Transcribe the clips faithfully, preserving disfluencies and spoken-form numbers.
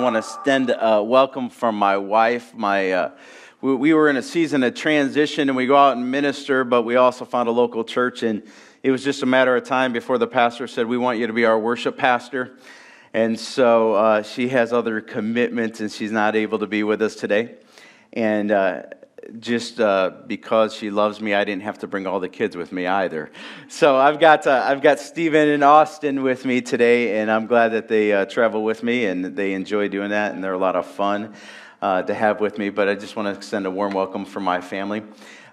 want to extend a welcome from my wife. My uh, we, we were in a season of transition, and we go out and minister, but we also found a local church, and it was just a matter of time before the pastor said, "We want you to be our worship pastor." And so uh, she has other commitments, and she's not able to be with us today. And uh, just uh, because she loves me, I didn't have to bring all the kids with me either. So I've got uh, I've got Stephen and Austin with me today, and I'm glad that they uh, travel with me, and they enjoy doing that, and they're a lot of fun uh, to have with me. But I just want to extend a warm welcome for my family.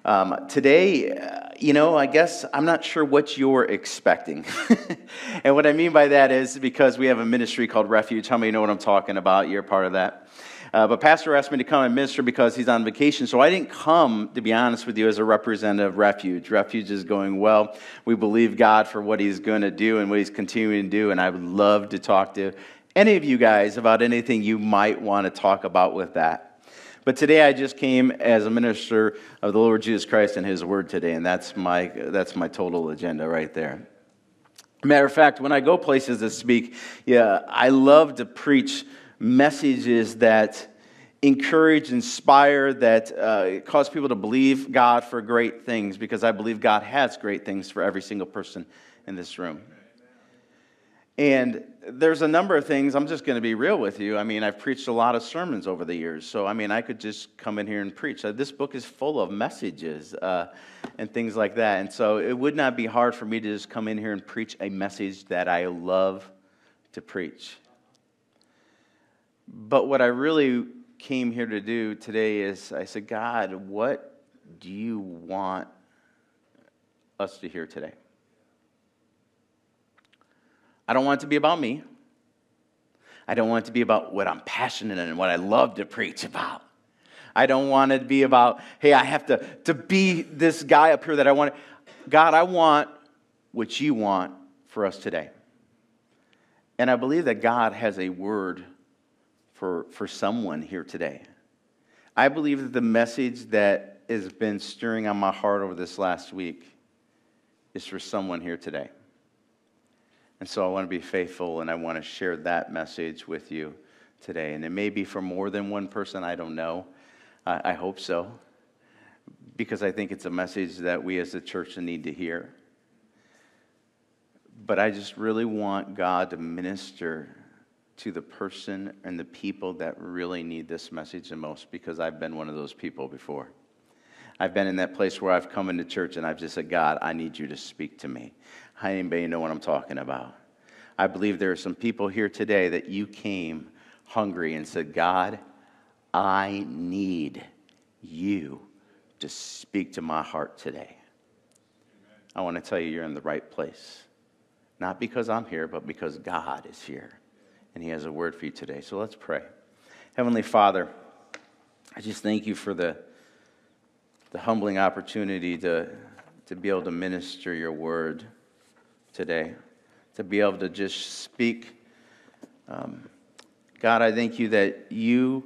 Um, today, you know, I guess I'm not sure what you're expecting. And what I mean by that is because we have a ministry called Refuge. How many know what I'm talking about? You're part of that. Uh, but Pastor asked me to come and minister because he's on vacation. So I didn't come, to be honest with you, as a representative of Refuge. Refuge is going well. We believe God for what he's going to do and what he's continuing to do. And I would love to talk to any of you guys about anything you might want to talk about with that. But today I just came as a minister of the Lord Jesus Christ and his word today, and that's my that's my total agenda right there. Matter of fact, when I go places to speak, yeah, I love to preach messages that encourage, inspire, that uh, cause people to believe God for great things, because I believe God has great things for every single person in this room. And there's a number of things, I'm just going to be real with you. I mean, I've preached a lot of sermons over the years. So, I mean, I could just come in here and preach. This book is full of messages uh, and things like that. And so it would not be hard for me to just come in here and preach a message that I love to preach. But what I really came here to do today is I said, God, what do you want us to hear today? I don't want it to be about me. I don't want it to be about what I'm passionate in and what I love to preach about. I don't want it to be about, hey, I have to, to be this guy up here that I want. God, I want what you want for us today. And I believe that God has a word for, for someone here today. I believe that the message that has been stirring on my heart over this last week is for someone here today. And so I want to be faithful, and I want to share that message with you today. And it may be for more than one person, I don't know. I, I hope so, because I think it's a message that we as a church need to hear. But I just really want God to minister to the person and the people that really need this message the most, because I've been one of those people before. I've been in that place where I've come into church and I've just said, God, I need you to speak to me. How anybody know what I'm talking about? I believe there are some people here today that you came hungry and said, God, I need you to speak to my heart today. Amen. I want to tell you, you're in the right place. Not because I'm here, but because God is here. And he has a word for you today. So let's pray. Heavenly Father, I just thank you for the The humbling opportunity to, to be able to minister your word today, to be able to just speak. Um, God, I thank you that you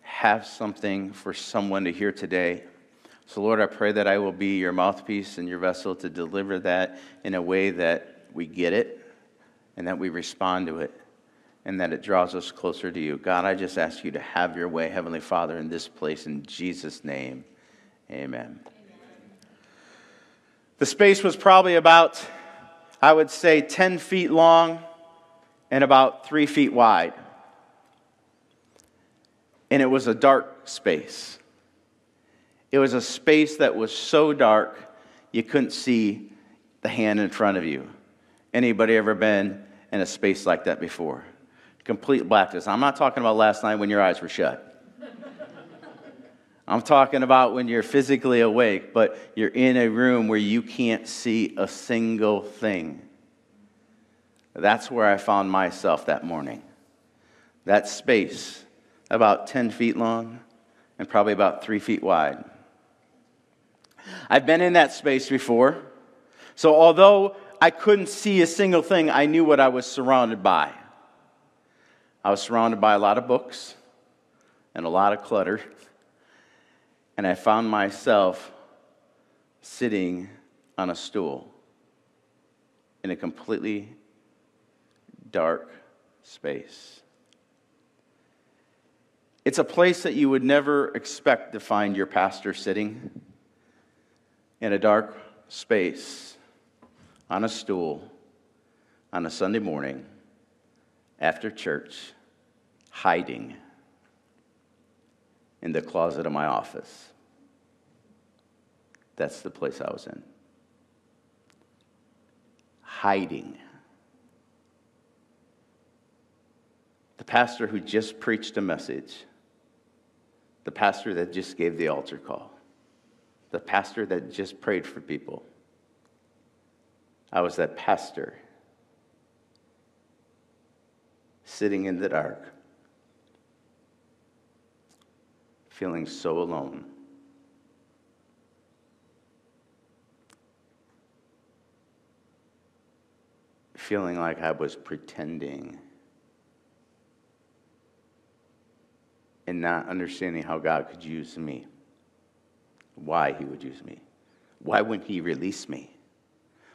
have something for someone to hear today. So, Lord, I pray that I will be your mouthpiece and your vessel to deliver that in a way that we get it and that we respond to it, and that it draws us closer to you. God, I just ask you to have your way, Heavenly Father, in this place, in Jesus' name. Amen. Amen. The space was probably about, I would say, ten feet long and about three feet wide. And it was a dark space. It was a space that was so dark you couldn't see the hand in front of you. Anybody ever been in a space like that before? Complete blackness. I'm not talking about last night when your eyes were shut. I'm talking about when you're physically awake, but you're in a room where you can't see a single thing. That's where I found myself that morning. That space, about ten feet long and probably about three feet wide. I've been in that space before, so although I couldn't see a single thing, I knew what I was surrounded by. I was surrounded by a lot of books and a lot of clutter, and I found myself sitting on a stool in a completely dark space. It's a place that you would never expect to find your pastor sitting in a dark space on a stool on a Sunday morning after church, hiding in the closet of my office. That's the place I was in. Hiding. The pastor who just preached a message, the pastor that just gave the altar call, the pastor that just prayed for people. I was that pastor sitting in the dark, feeling so alone. Feeling like I was pretending and not understanding how God could use me, why he would use me. Why wouldn't he release me?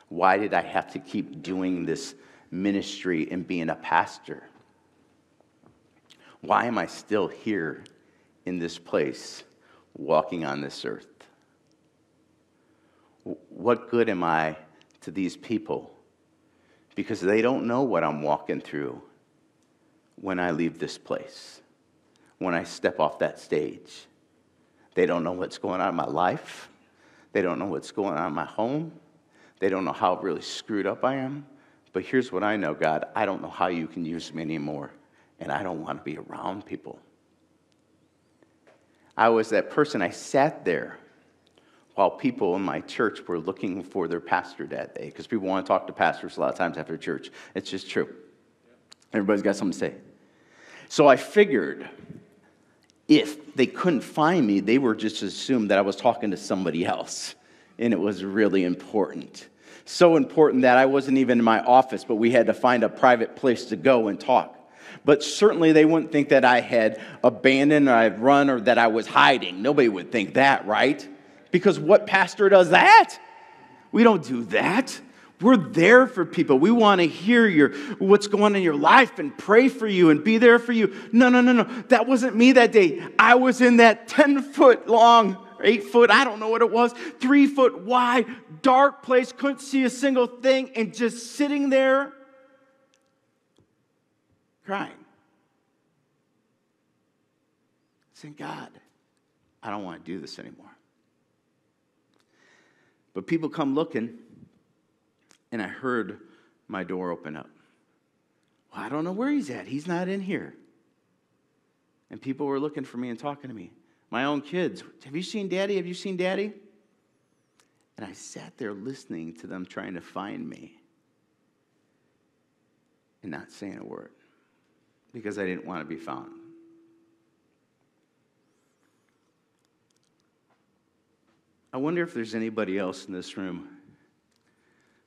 Why did I have to keep doing this ministry and being a pastor? Why am I still here in this place, walking on this earth? What good am I to these people? Because they don't know what I'm walking through when I leave this place, when I step off that stage. They don't know what's going on in my life. They don't know what's going on in my home. They don't know how really screwed up I am. But here's what I know, God. I don't know how you can use me anymore, and I don't want to be around people. I was that person. I sat there while people in my church were looking for their pastor that day, because people want to talk to pastors a lot of times after church. It's just true. Everybody's got something to say. So I figured if they couldn't find me, they were just assumed that I was talking to somebody else, and it was really important. So important that I wasn't even in my office, but we had to find a private place to go and talk. But certainly they wouldn't think that I had abandoned or I'd run or that I was hiding. Nobody would think that, right? Because what pastor does that? We don't do that. We're there for people. We want to hear your what's going on in your life and pray for you and be there for you. No, no, no, no. That wasn't me that day. I was in that ten-foot long, eight-foot, I don't know what it was, three-foot wide, dark place, couldn't see a single thing, and just sitting there crying. Saying, God, I don't want to do this anymore. But people come looking, and I heard my door open up. Well, I don't know where he's at. He's not in here. And people were looking for me and talking to me. My own kids, have you seen Daddy? Have you seen Daddy? And I sat there listening to them trying to find me and not saying a word because I didn't want to be found. I wonder if there's anybody else in this room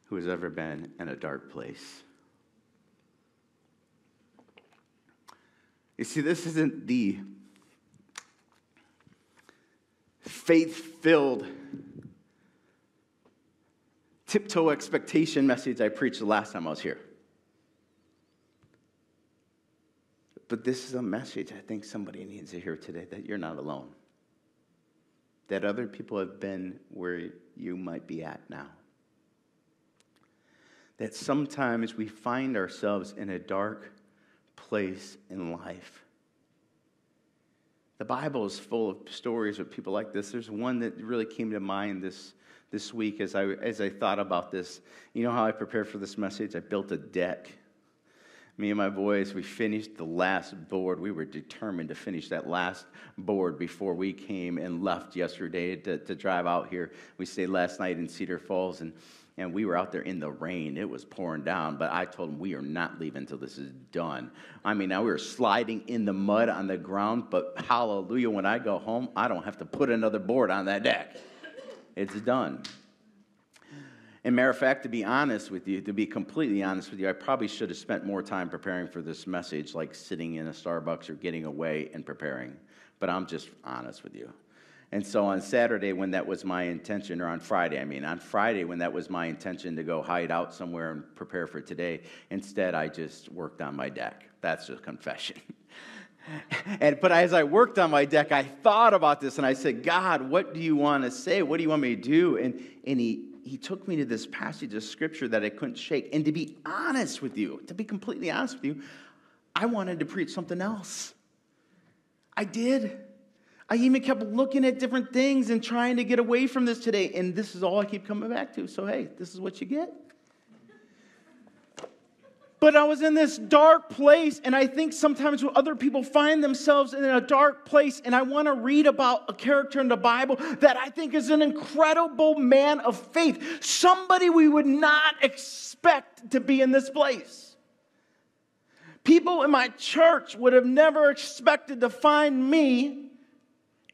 who has ever been in a dark place. You see, this isn't the faith-filled, tiptoe expectation message I preached the last time I was here. But this is a message I think somebody needs to hear today, that you're not alone. That other people have been where you might be at now. That sometimes we find ourselves in a dark place in life. The Bible is full of stories of people like this. There's one that really came to mind this, this week as I, as I thought about this. You know how I prepared for this message? I built a deck. Me and my boys, we finished the last board. We were determined to finish that last board before we came and left yesterday to, to drive out here. We stayed last night in Cedar Falls, and, and we were out there in the rain. It was pouring down, but I told them we are not leaving until this is done. I mean, now we were sliding in the mud on the ground, but hallelujah, when I go home, I don't have to put another board on that deck. It's done. And matter of fact, to be honest with you, to be completely honest with you, I probably should have spent more time preparing for this message, like sitting in a Starbucks or getting away and preparing. But I'm just honest with you. And so on Saturday, when that was my intention, or on Friday, I mean, on Friday, when that was my intention to go hide out somewhere and prepare for today, instead I just worked on my deck. That's a confession. And but as I worked on my deck, I thought about this, and I said, God, what do you want to say? What do you want me to do? And and he he took me to this passage of Scripture that I couldn't shake. And to be honest with you, to be completely honest with you, I wanted to preach something else. I did. I even kept looking at different things and trying to get away from this today, and this is all I keep coming back to. So, hey, this is what you get. But I was in this dark place, and I think sometimes when other people find themselves in a dark place, and I want to read about a character in the Bible that I think is an incredible man of faith, somebody we would not expect to be in this place. People in my church would have never expected to find me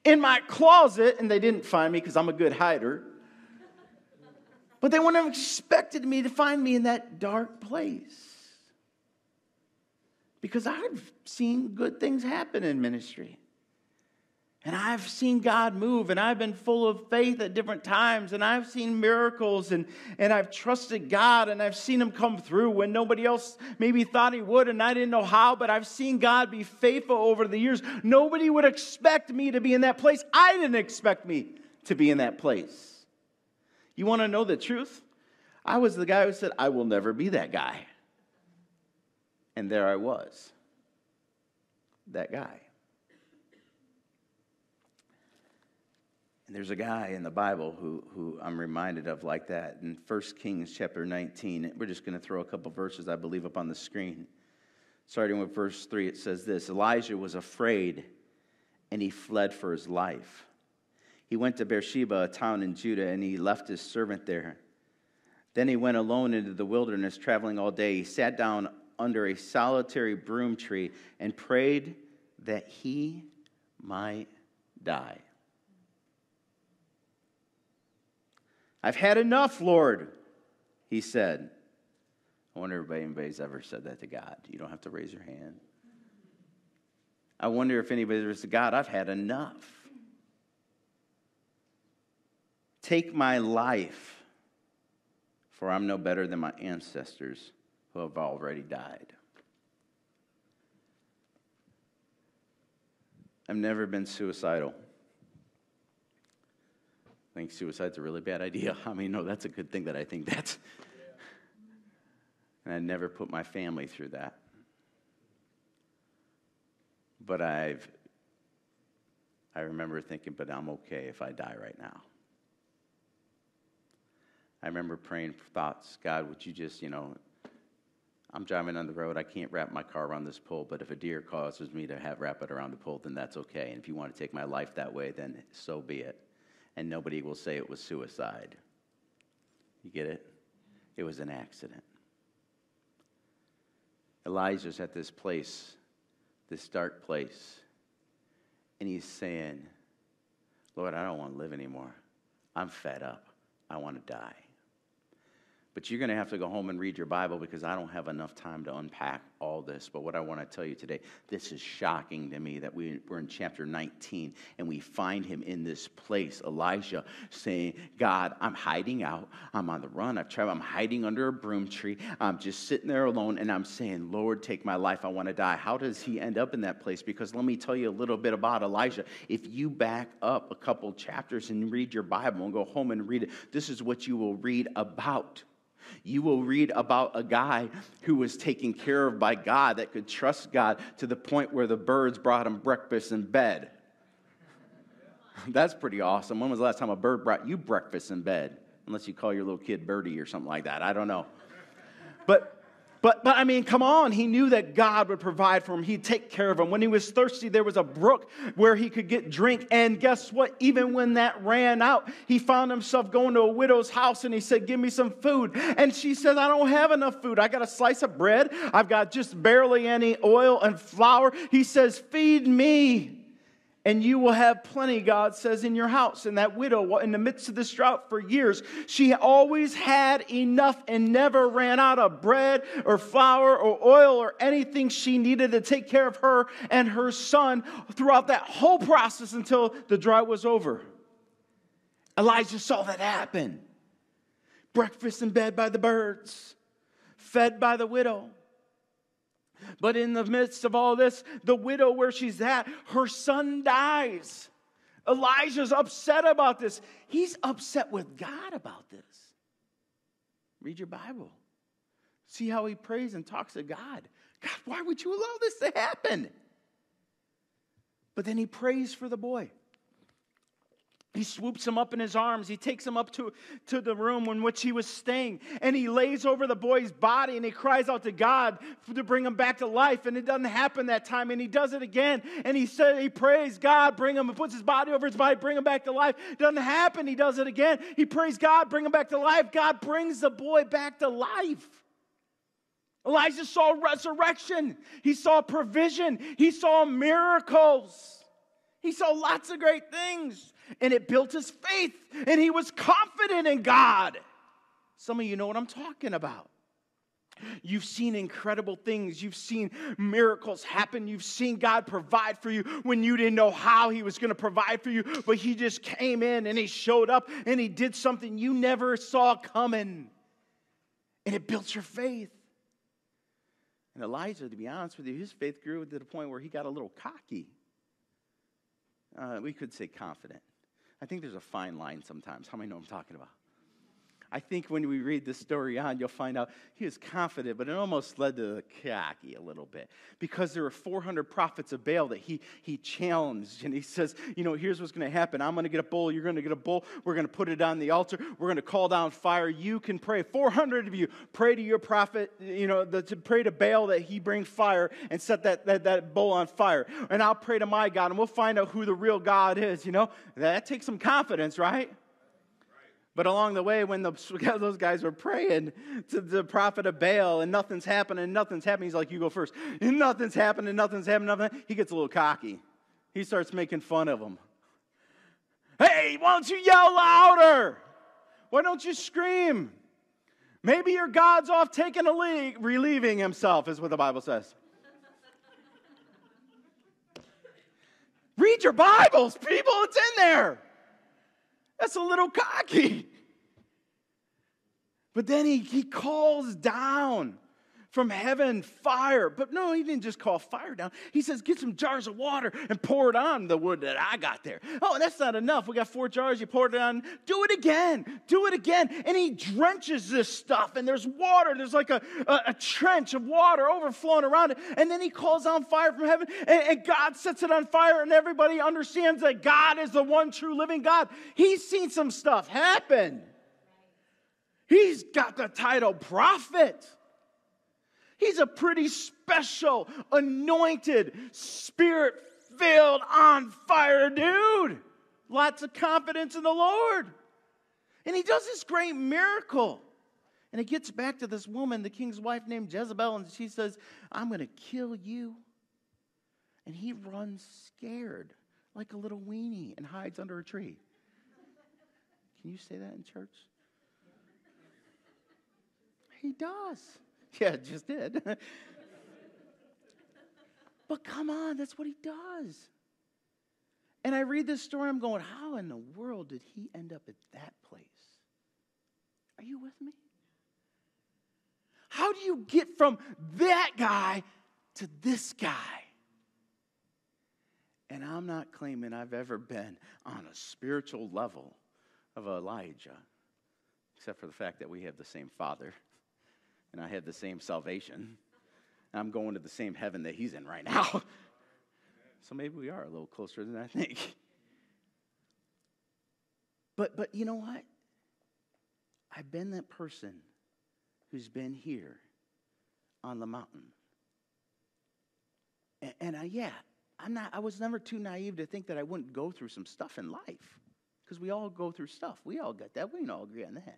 in my closet, and they didn't find me because I'm a good hider. But they wouldn't have expected me to find me in that dark place. Because I've seen good things happen in ministry. And I've seen God move, and I've been full of faith at different times, and I've seen miracles, and, and I've trusted God, and I've seen Him come through when nobody else maybe thought He would, and I didn't know how, but I've seen God be faithful over the years. Nobody would expect me to be in that place. I didn't expect me to be in that place. You want to know the truth? I was the guy who said, I will never be that guy. And there I was, that guy. And there's a guy in the Bible who, who I'm reminded of like that. In First Kings chapter nineteen, we're just going to throw a couple verses, I believe, up on the screen. Starting with verse three, it says this, Elijah was afraid, and he fled for his life. He went to Beersheba, a town in Judah, and he left his servant there. Then he went alone into the wilderness, traveling all day. He sat down under a solitary broom tree and prayed that he might die. I've had enough, Lord, he said. I wonder if anybody's ever said that to God. You don't have to raise your hand. I wonder if anybody ever said, God, I've had enough. Take my life, for I'm no better than my ancestors who have already died. I've never been suicidal. I think suicide's a really bad idea. I mean, no, that's a good thing that I think that's. And I never put my family through that. But I've, I remember thinking, but I'm okay if I die right now. I remember praying for thoughts, God, would you just, you know, I'm driving on the road. I can't wrap my car around this pole, but if a deer causes me to have, wrap it around the pole, then that's okay. And if you want to take my life that way, then so be it. And nobody will say it was suicide. You get it? It was an accident. Elijah's at this place, this dark place, and he's saying, Lord, I don't want to live anymore. I'm fed up. I want to die. But you're going to have to go home and read your Bible because I don't have enough time to unpack all this. But what I want to tell you today, this is shocking to me that we, we're in chapter nineteen and we find him in this place, Elijah, saying, God, I'm hiding out. I'm on the run. I've tried. I'm hiding under a broom tree. I'm just sitting there alone and I'm saying, Lord, take my life. I want to die. How does he end up in that place? Because let me tell you a little bit about Elijah. If you back up a couple chapters and read your Bible and go home and read it, this is what you will read about. You will read about a guy who was taken care of by God, that could trust God to the point where the birds brought him breakfast in bed. That's pretty awesome. When was the last time a bird brought you breakfast in bed? Unless you call your little kid Birdie or something like that. I don't know. But... But, but I mean, come on. He knew that God would provide for him. He'd take care of him. When he was thirsty, there was a brook where he could get drink. And guess what? Even when that ran out, he found himself going to a widow's house, and he said, give me some food. And she said, I don't have enough food. I got a slice of bread. I've got just barely any oil and flour. He says, feed me. And you will have plenty, God says, in your house. And that widow, in the midst of this drought for years, she always had enough and never ran out of bread or flour or oil or anything she needed to take care of her and her son throughout that whole process until the drought was over. Elijah saw that happen. Breakfast in bed by the birds, fed by the widow. But in the midst of all this, the widow where she's at, her son dies. Elijah's upset about this. He's upset with God about this. Read your Bible. See how he prays and talks to God. God, why would you allow this to happen? But then he prays for the boy. He swoops him up in his arms. He takes him up to, to the room in which he was staying. And he lays over the boy's body and he cries out to God to bring him back to life. And it doesn't happen that time. And he does it again. And he said, he prays God, bring him, and puts his body over his body, bring him back to life. It doesn't happen. He does it again. He prays God, bring him back to life. God brings the boy back to life. Elijah saw resurrection. He saw provision. He saw miracles. He saw lots of great things. And it built his faith, and he was confident in God. Some of you know what I'm talking about. You've seen incredible things. You've seen miracles happen. You've seen God provide for you when you didn't know how he was going to provide for you, but he just came in, and he showed up, and he did something you never saw coming, and it built your faith. And Elijah, to be honest with you, his faith grew to the point where he got a little cocky. Uh, we could say confident. I think there's a fine line sometimes. How many know what I'm talking about? I think when we read this story on, you'll find out he was confident, but it almost led to the cocky a little bit, because there were four hundred prophets of Baal that he he challenged, and he says, you know, here's what's going to happen. I'm going to get a bowl. You're going to get a bowl. We're going to put it on the altar. We're going to call down fire. You can pray. four hundred of you pray to your prophet, you know, the, to pray to Baal that he bring fire and set that, that, that bowl on fire, and I'll pray to my God, and we'll find out who the real God is, you know. That takes some confidence, right? But along the way, when the, those guys were praying to the prophet of Baal, and nothing's happening, nothing's happening, he's like, you go first. And nothing's happening, nothing's happening, nothing. He gets a little cocky. He starts making fun of them. Hey, why don't you yell louder? Why don't you scream? Maybe your God's off taking a leak, relieving himself, is what the Bible says. Read your Bibles, people. It's in there. That's a little cocky. But then he, he calls down from heaven fire. But no, he didn't just call fire down. He says, get some jars of water and pour it on the wood that I got there. Oh, that's not enough. We got four jars. You poured it on. Do it again. Do it again. And he drenches this stuff. And there's water. There's like a, a, a trench of water overflowing around it. And then he calls down fire from heaven. And, and God sets it on fire. And everybody understands that God is the one true living God. He's seen some stuff happen. He's got the title prophet. He's a pretty special, anointed, spirit-filled, on-fire dude. Lots of confidence in the Lord. And he does this great miracle. And it gets back to this woman, the king's wife named Jezebel, and she says, I'm going to kill you. And he runs scared like a little weenie and hides under a tree. Can you say that in church? He does. Yeah, just did. But come on, that's what he does. And I read this story, I'm going, how in the world did he end up at that place? Are you with me? How do you get from that guy to this guy? And I'm not claiming I've ever been on a spiritual level of Elijah, except for the fact that we have the same father. And I have the same salvation. I'm going to the same heaven that he's in right now. So maybe we are a little closer than I think. But but you know what? I've been that person who's been here on the mountain. And, and I, yeah, I'm not. I was never too naive to think that I wouldn't go through some stuff in life. Because we all go through stuff. We all got that. We can all agree on that.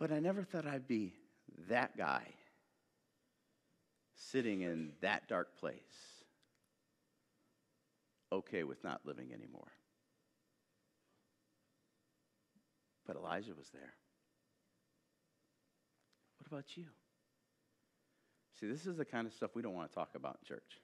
But I never thought I'd be that guy sitting in that dark place, okay with not living anymore. But Elijah was there. What about you? See, this is the kind of stuff we don't want to talk about in church.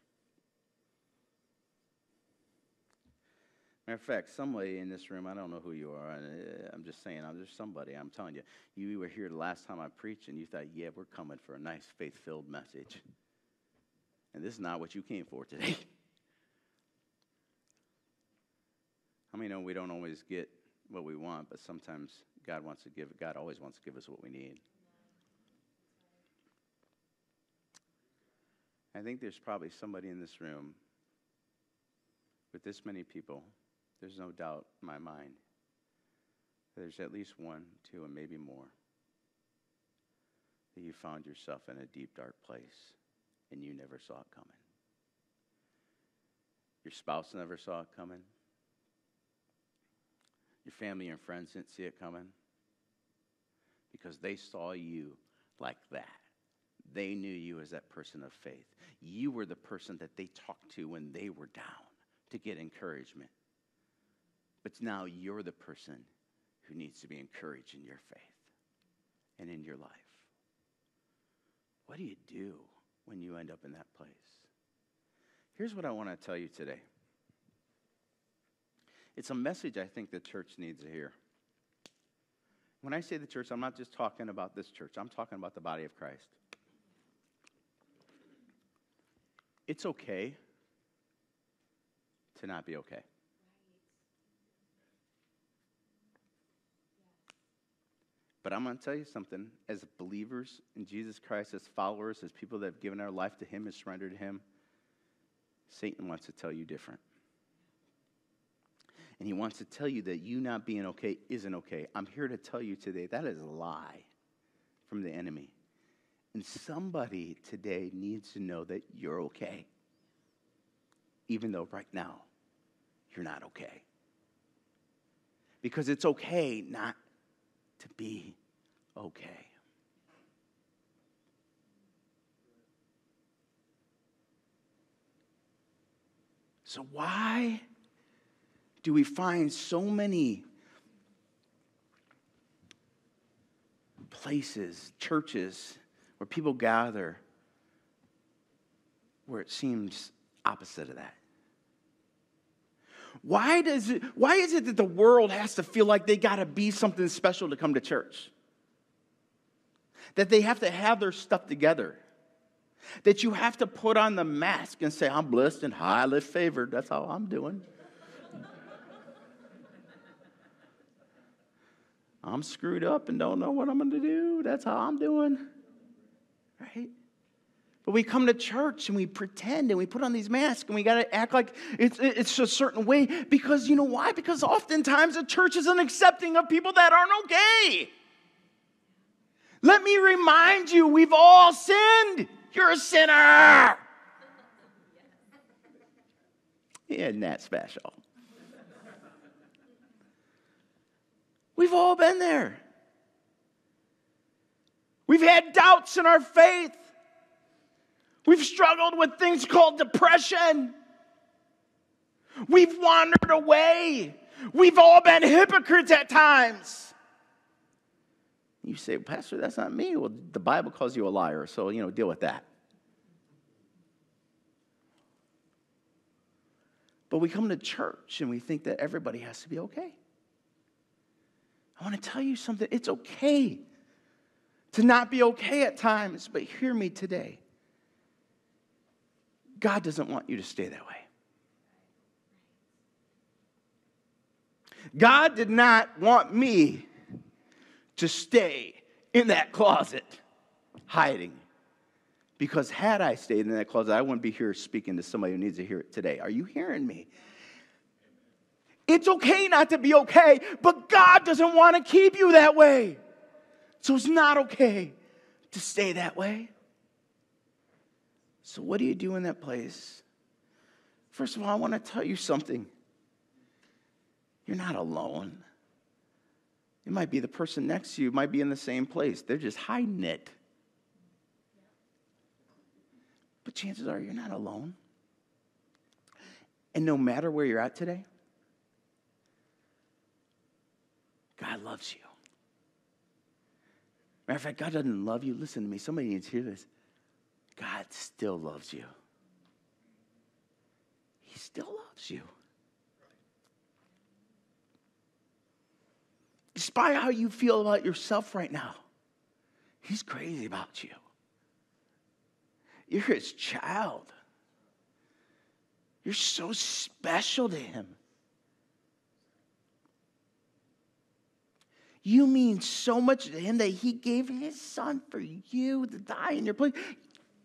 Matter of fact, somebody in this room, I don't know who you are, and I'm just saying, there's somebody, I'm telling you. You were here the last time I preached, and you thought, yeah, we're coming for a nice, faith-filled message. And this is not what you came for today. I mean, no, we don't always get what we want, but sometimes God wants to give, God always wants to give us what we need. I think there's probably somebody in this room with this many people, there's no doubt in my mind there's at least one, two, and maybe more that you found yourself in a deep, dark place and you never saw it coming. Your spouse never saw it coming. Your family and friends didn't see it coming because they saw you like that. They knew you as that person of faith. You were the person that they talked to when they were down to get encouragement. But now you're the person who needs to be encouraged in your faith and in your life. What do you do when you end up in that place? Here's what I want to tell you today. It's a message I think the church needs to hear. When I say the church, I'm not just talking about this church. I'm talking about the body of Christ. It's okay to not be okay. But I'm going to tell you something. As believers in Jesus Christ, as followers, as people that have given our life to Him and surrendered to Him, Satan wants to tell you different. And he wants to tell you that you not being okay isn't okay. I'm here to tell you today that is a lie from the enemy. And somebody today needs to know that you're okay, even though right now you're not okay. Because it's okay not to be okay. So why do we find so many places, churches, where people gather where it seems opposite of that? Why does it, why is it that the world has to feel like they got to be something special to come to church? That they have to have their stuff together? That you have to put on the mask and say, I'm blessed and highly favored. That's how I'm doing. I'm screwed up and don't know what I'm going to do. That's how I'm doing, right? But we come to church and we pretend and we put on these masks and we got to act like it's, it's a certain way because you know why? Because oftentimes the church isn't accepting of people that aren't okay. Let me remind you, we've all sinned. You're a sinner. Isn't that special? We've all been there. We've had doubts in our faith. We've struggled with things called depression. We've wandered away. We've all been hypocrites at times. You say, Pastor, that's not me. Well, the Bible calls you a liar, so, you know, deal with that. But we come to church and we think that everybody has to be okay. I want to tell you something. It's okay to not be okay at times, but hear me today. God doesn't want you to stay that way. God did not want me to stay in that closet hiding, because had I stayed in that closet, I wouldn't be here speaking to somebody who needs to hear it today. Are you hearing me? It's okay not to be okay, but God doesn't want to keep you that way. So it's not okay to stay that way. So what do you do in that place? First of all, I want to tell you something. You're not alone. It might be the person next to you might be in the same place. They're just hiding it. But chances are you're not alone. And no matter where you're at today, God loves you. Matter of fact, God doesn't love you. Listen to me. Somebody needs to hear this. God still loves you. He still loves you. Despite how you feel about yourself right now, he's crazy about you. You're his child. You're so special to him. You mean so much to him that he gave his son for you to die in your place.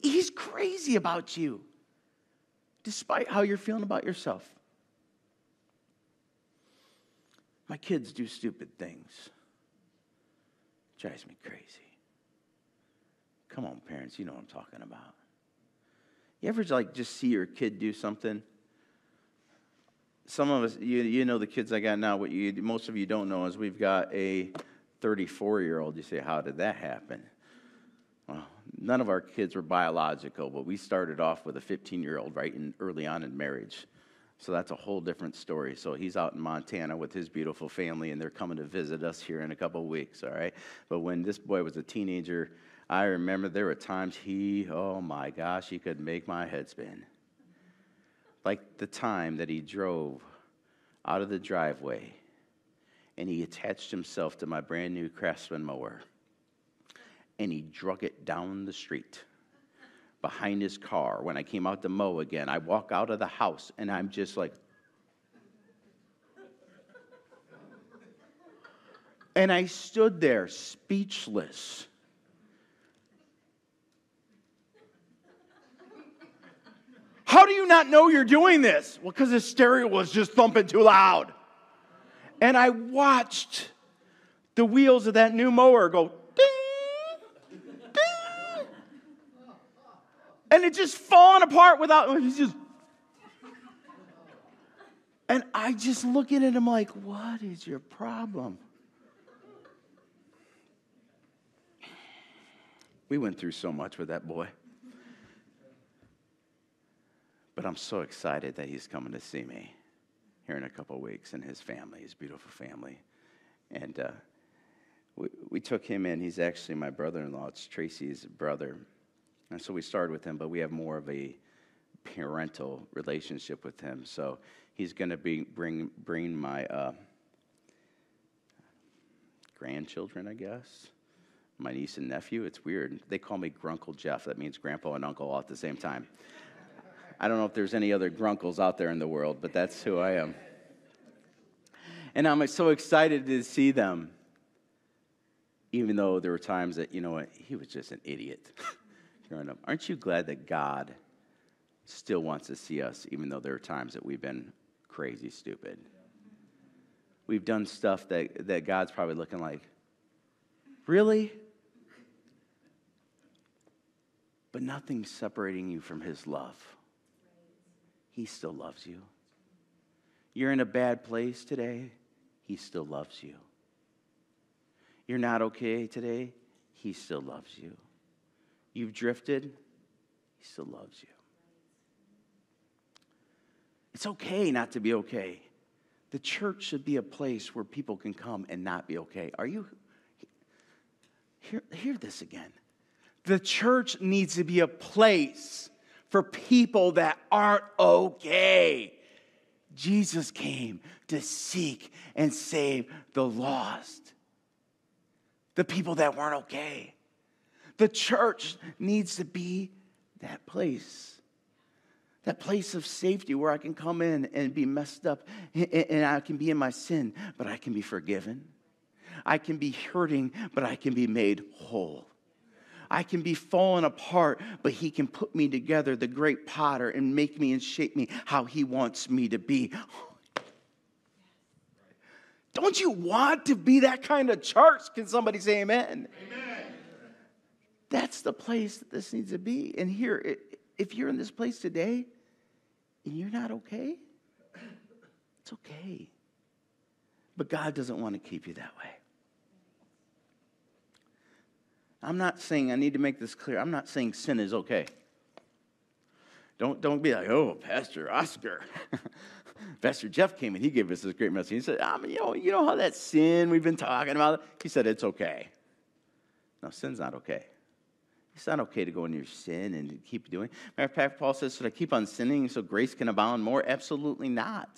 He's crazy about you, despite how you're feeling about yourself. My kids do stupid things. It drives me crazy. Come on, parents, you know what I'm talking about. You ever like just see your kid do something? Some of us, you, you know the kids I got now, what you, most of you don't know is we've got a thirty-four-year-old. You say, how did that happen? Well, none of our kids were biological, but we started off with a fifteen-year-old right in, early on in marriage. So that's a whole different story. So he's out in Montana with his beautiful family, and they're coming to visit us here in a couple of weeks, all right? But when this boy was a teenager, I remember there were times he, oh, my gosh, he could make my head spin. Like the time that he drove out of the driveway and he attached himself to my brand new Craftsman mower and he drug it down the street behind his car. When I came out to mow again, I walk out of the house and I'm just like, and I stood there speechless. How do you not know you're doing this? Well, because the stereo was just thumping too loud. And I watched the wheels of that new mower go ding, ding. And it just falling apart without, he's just. And I just look at him like, what is your problem? We went through so much with that boy. But I'm so excited that he's coming to see me here in a couple of weeks and his family, his beautiful family. And uh, we, we took him in. He's actually my brother-in-law. It's Tracy's brother. And so we started with him, but we have more of a parental relationship with him. So he's going to be bring, bring my uh, grandchildren, I guess, my niece and nephew. It's weird. They call me Grunkle Jeff. That means grandpa and uncle all at the same time. I don't know if there's any other grunkles out there in the world, but that's who I am. And I'm so excited to see them, even though there were times that, you know what, he was just an idiot growing up. Aren't you glad that God still wants to see us, even though there are times that we've been crazy stupid? We've done stuff that, that God's probably looking like, really? But nothing's separating you from his love. He still loves you. You're in a bad place today. He still loves you. You're not okay today. He still loves you. You've drifted. He still loves you. It's okay not to be okay. The church should be a place where people can come and not be okay. Are you? Hear, hear this again. The church needs to be a place for people that aren't okay. Jesus came to seek and save the lost, the people that weren't okay. The church needs to be that place, that place of safety where I can come in and be messed up and I can be in my sin, but I can be forgiven. I can be hurting, but I can be made whole. I can be falling apart, but he can put me together, the great potter, and make me and shape me how he wants me to be. Don't you want to be that kind of church? Can somebody say amen? Amen. That's the place that this needs to be. And here, if you're in this place today and you're not okay, it's okay. But God doesn't want to keep you that way. I'm not saying, I need to make this clear, I'm not saying sin is okay. Don't, don't be like, oh, Pastor Oscar. Pastor Jeff came and he gave us this great message. He said, I mean, you know, you know how that sin we've been talking about? He said, it's okay. No, sin's not okay. It's not okay to go into your sin and to keep doing it. Matter of fact, Paul says, should I keep on sinning so grace can abound more? Absolutely not.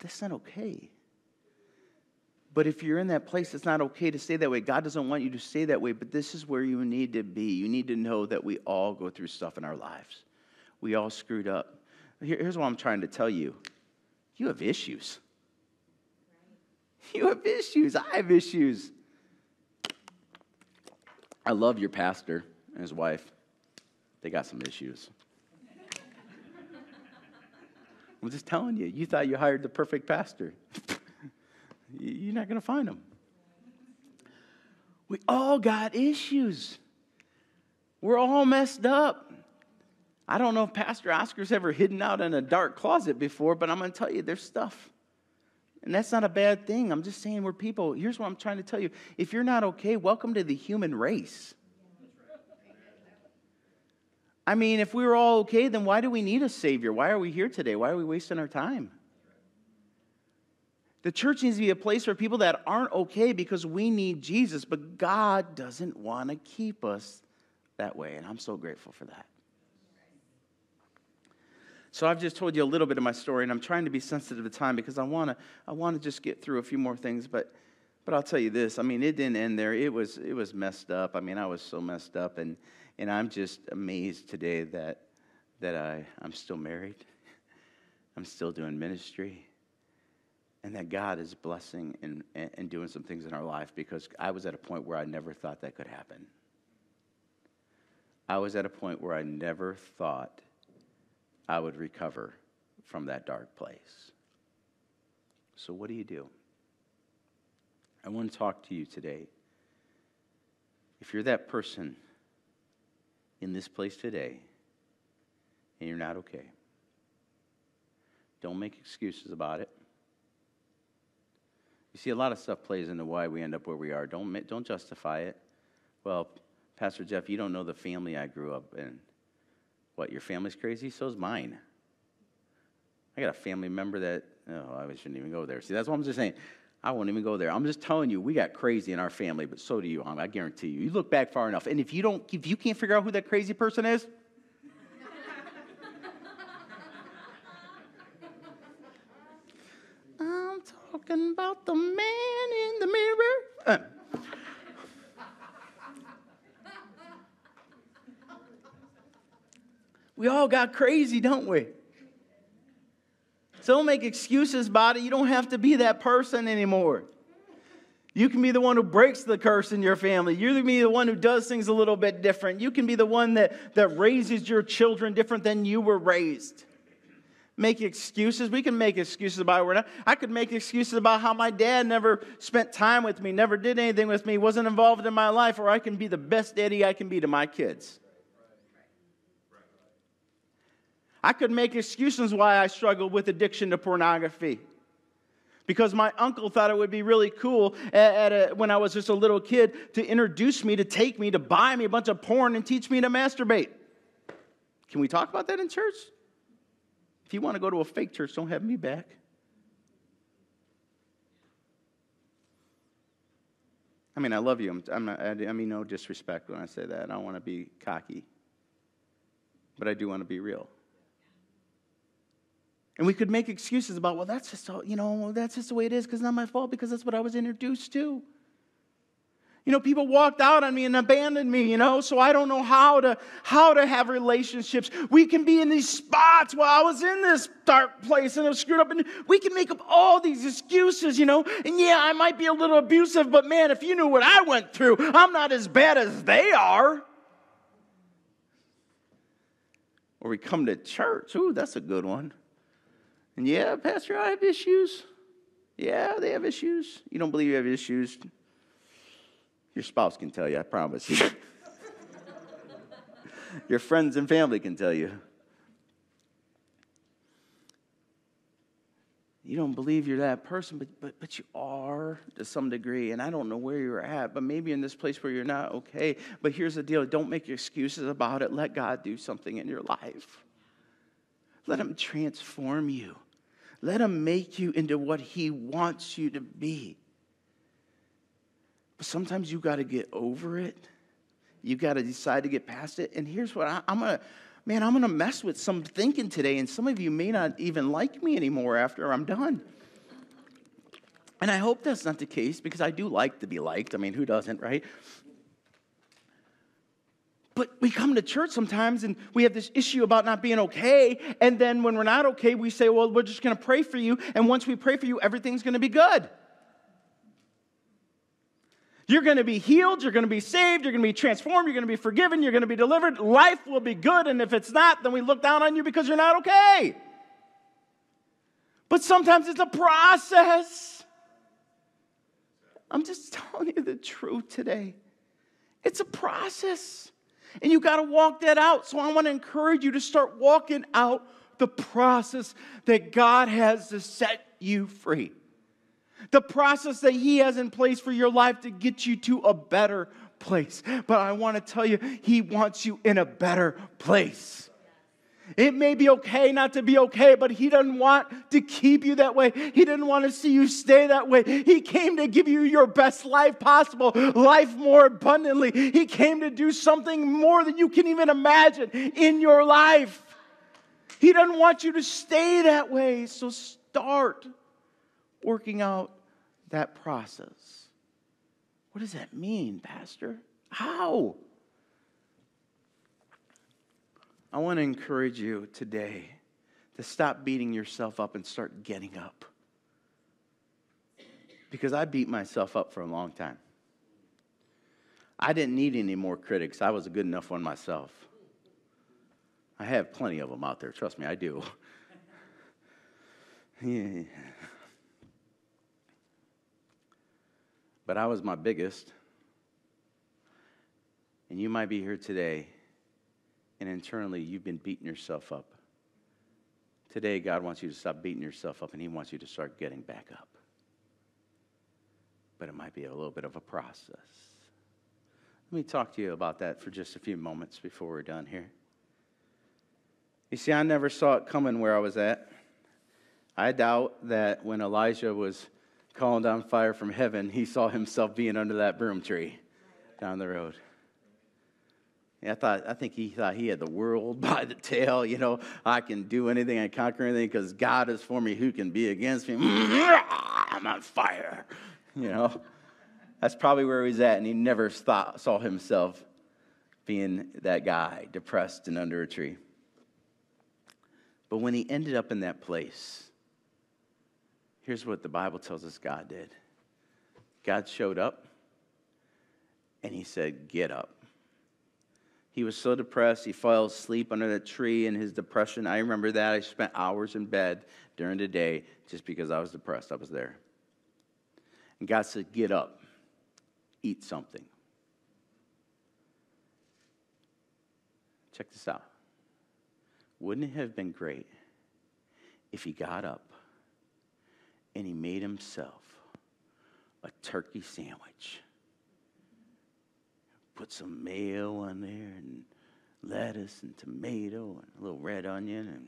That's not okay. But if you're in that place, it's not okay to stay that way. God doesn't want you to stay that way, but this is where you need to be. You need to know that we all go through stuff in our lives. We all screwed up. Here, here's what I'm trying to tell you. You have issues. You have issues. I have issues. I love your pastor and his wife. They got some issues. I'm just telling you. You thought you hired the perfect pastor. You're not going to find them. We all got issues. We're all messed up. I don't know if Pastor Oscar's ever hidden out in a dark closet before, but I'm going to tell you, there's stuff. And that's not a bad thing. I'm just saying we're people. Here's what I'm trying to tell you. If you're not okay, welcome to the human race. I mean, if we were all okay, then why do we need a Savior? Why are we here today? Why are we wasting our time? The church needs to be a place for people that aren't okay because we need Jesus, but God doesn't want to keep us that way, and I'm so grateful for that. So I've just told you a little bit of my story, and I'm trying to be sensitive to time because I want to I want to just get through a few more things, but but I'll tell you this. I mean, it didn't end there. It was it was messed up. I mean, I was so messed up, and and I'm just amazed today that that I I'm still married. I'm still doing ministry. And that God is blessing and, and doing some things in our life, because I was at a point where I never thought that could happen. I was at a point where I never thought I would recover from that dark place. So what do you do? I want to talk to you today. If you're that person in this place today and you're not okay, don't make excuses about it. You see, a lot of stuff plays into why we end up where we are. Don't don't justify it. Well, Pastor Jeff, you don't know the family I grew up in. What, your family's crazy? So's mine. I got a family member that, oh, I shouldn't even go there. See, that's what I'm just saying. I won't even go there. I'm just telling you, we got crazy in our family, but so do you. I guarantee you. You look back far enough, and if you don't, if you can't figure out who that crazy person is, talking about the man in the mirror. Uh. We all got crazy, don't we? So don't make excuses about it. You don't have to be that person anymore. You can be the one who breaks the curse in your family. You can be the one who does things a little bit different. You can be the one that, that raises your children different than you were raised. Make excuses. We can make excuses about where not. I could make excuses about how my dad never spent time with me, never did anything with me, wasn't involved in my life, or I can be the best daddy I can be to my kids. I could make excuses why I struggled with addiction to pornography, because my uncle thought it would be really cool at a, when I was just a little kid to introduce me, to take me, to buy me a bunch of porn and teach me to masturbate. Can we talk about that in church? If you want to go to a fake church, don't have me back. I mean, I love you. I'm, I'm not, I mean, no disrespect when I say that. I don't want to be cocky, but I do want to be real. And we could make excuses about, well, that's just all, you know, that's just the way it is because it's not my fault, because that's what I was introduced to. You know, people walked out on me and abandoned me, you know, so I don't know how to how to have relationships. We can be in these spots while I was in this dark place and I was screwed up, and we can make up all these excuses, you know, and yeah, I might be a little abusive, but man, if you knew what I went through, I'm not as bad as they are. Or we come to church, ooh, that's a good one. And yeah, Pastor, I have issues. Yeah, they have issues. You don't believe you have issues? Your spouse can tell you, I promise. Your friends and family can tell you. You don't believe you're that person, but, but, but you are to some degree, and I don't know where you're at, but maybe in this place where you're not okay. But here's the deal. Don't make excuses about it. Let God do something in your life. Let him transform you. Let him make you into what he wants you to be. Sometimes you got to get over it. You got to decide to get past it. And here's what I, I'm gonna, man, I'm gonna mess with some thinking today. And some of you may not even like me anymore after I'm done. And I hope that's not the case, because I do like to be liked. I mean, who doesn't, right? But we come to church sometimes and we have this issue about not being okay. And then when we're not okay, we say, well, we're just going to pray for you. And once we pray for you, everything's going to be good. You're going to be healed. You're going to be saved. You're going to be transformed. You're going to be forgiven. You're going to be delivered. Life will be good. And if it's not, then we look down on you because you're not okay. But sometimes it's a process. I'm just telling you the truth today. It's a process. And you got to walk that out. So I want to encourage you to start walking out the process that God has to set you free. The process that He has in place for your life to get you to a better place. But I want to tell you, He wants you in a better place. It may be okay not to be okay, but He doesn't want to keep you that way. He didn't want to see you stay that way. He came to give you your best life possible, life more abundantly. He came to do something more than you can even imagine in your life. He doesn't want you to stay that way. So start working out that process. What does that mean, Pastor? How? I want to encourage you today to stop beating yourself up and start getting up. Because I beat myself up for a long time. I didn't need any more critics. I was a good enough one myself. I have plenty of them out there. Trust me, I do. Yeah. But I was my biggest. And you might be here today, and internally, you've been beating yourself up. Today, God wants you to stop beating yourself up, and He wants you to start getting back up. But it might be a little bit of a process. Let me talk to you about that for just a few moments before we're done here. You see, I never saw it coming where I was at. I doubt that when Elijah was calling down fire from heaven, he saw himself being under that broom tree down the road. I thought, I think he thought he had the world by the tail. You know, I can do anything, I conquer anything, because God is for me. Who can be against me? I'm on fire. You know, that's probably where he's at, and he never thought, saw himself being that guy, depressed and under a tree. But when he ended up in that place, here's what the Bible tells us God did. God showed up, and He said, "Get up." He was so depressed, he fell asleep under that tree in his depression. I remember that. I spent hours in bed during the day just because I was depressed. I was there. And God said, "Get up. Eat something." Check this out. Wouldn't it have been great if he got up and he made himself a turkey sandwich? Put some mayo on there and lettuce and tomato and a little red onion. And,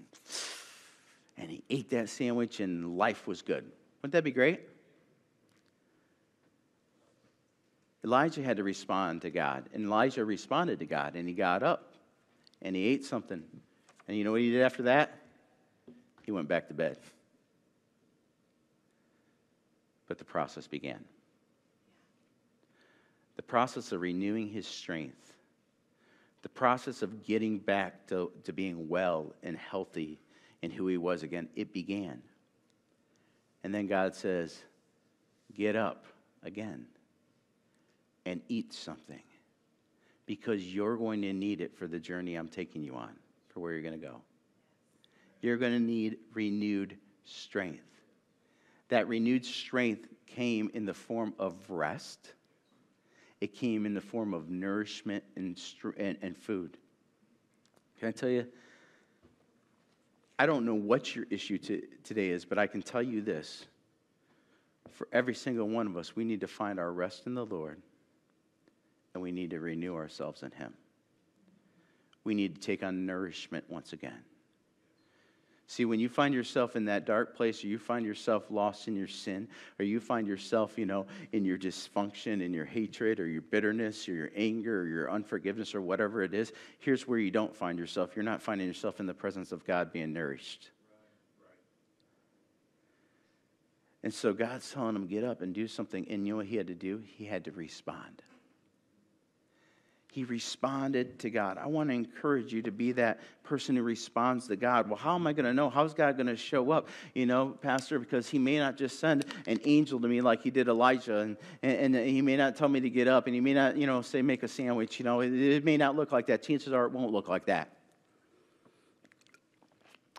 and he ate that sandwich and life was good. Wouldn't that be great? Elijah had to respond to God. And Elijah responded to God. And he got up and he ate something. And you know what he did after that? He went back to bed. But the process began. The process of renewing his strength, the process of getting back to, to being well and healthy and who he was again, it began. And then God says, "Get up again and eat something, because you're going to need it for the journey I'm taking you on, for where you're going to go. You're going to need renewed strength." That renewed strength came in the form of rest. It came in the form of nourishment and, and, and food. Can I tell you? I don't know what your issue to, today is, but I can tell you this. For every single one of us, we need to find our rest in the Lord, and we need to renew ourselves in Him. We need to take on nourishment once again. See, when you find yourself in that dark place, or you find yourself lost in your sin, or you find yourself, you know, in your dysfunction, in your hatred, or your bitterness, or your anger, or your unforgiveness, or whatever it is, here's where you don't find yourself. You're not finding yourself in the presence of God being nourished. And so God's telling him, get up and do something. And you know what he had to do? He had to respond. He responded to God. I want to encourage you to be that person who responds to God. Well, how am I going to know? How's God going to show up? You know, Pastor, because he may not just send an angel to me like he did Elijah, and, and, and he may not tell me to get up, and he may not, you know, say make a sandwich. You know, it, it may not look like that. Chances are it won't look like that.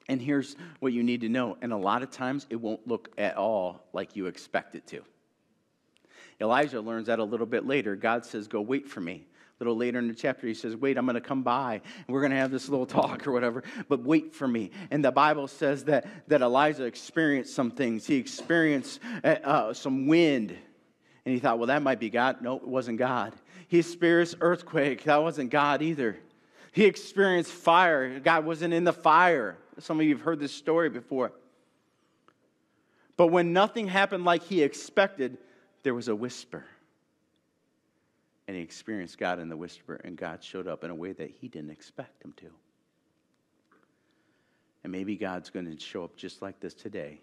And here's what you need to know. And a lot of times it won't look at all like you expect it to. Elijah learns that a little bit later. God says, go wait for me. A little later in the chapter, he says, wait, I'm going to come by, and we're going to have this little talk or whatever, but wait for me. And the Bible says that, that Elijah experienced some things. He experienced uh, some wind, and he thought, well, that might be God. No, it wasn't God. He experienced earthquake. That wasn't God either. He experienced fire. God wasn't in the fire. Some of you have heard this story before. But when nothing happened like he expected, there was a whisper. And he experienced God in the whisper, and God showed up in a way that he didn't expect him to. And maybe God's going to show up just like this today.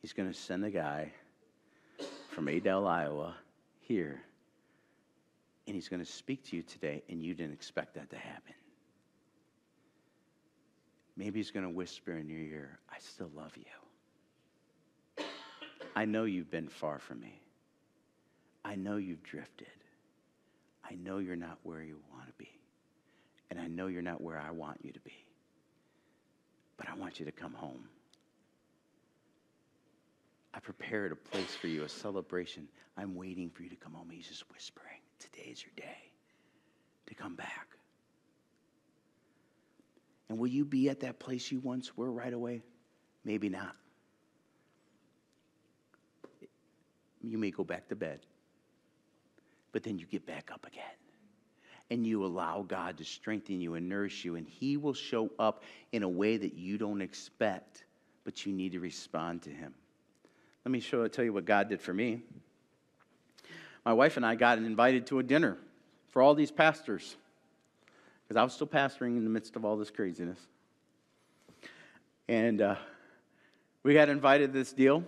He's going to send a guy from Adel, Iowa, here, and he's going to speak to you today, and you didn't expect that to happen. Maybe he's going to whisper in your ear, I still love you. I know you've been far from me. I know you've drifted. I know you're not where you want to be. And I know you're not where I want you to be. But I want you to come home. I prepared a place for you, a celebration. I'm waiting for you to come home. He's just whispering, today's your day to come back. And will you be at that place you once were right away? Maybe not. You may go back to bed. But then you get back up again. And you allow God to strengthen you and nourish you. And he will show up in a way that you don't expect. But you need to respond to him. Let me show, tell you what God did for me. My wife and I got invited to a dinner for all these pastors. Because I was still pastoring in the midst of all this craziness. And uh, we got invited to this deal.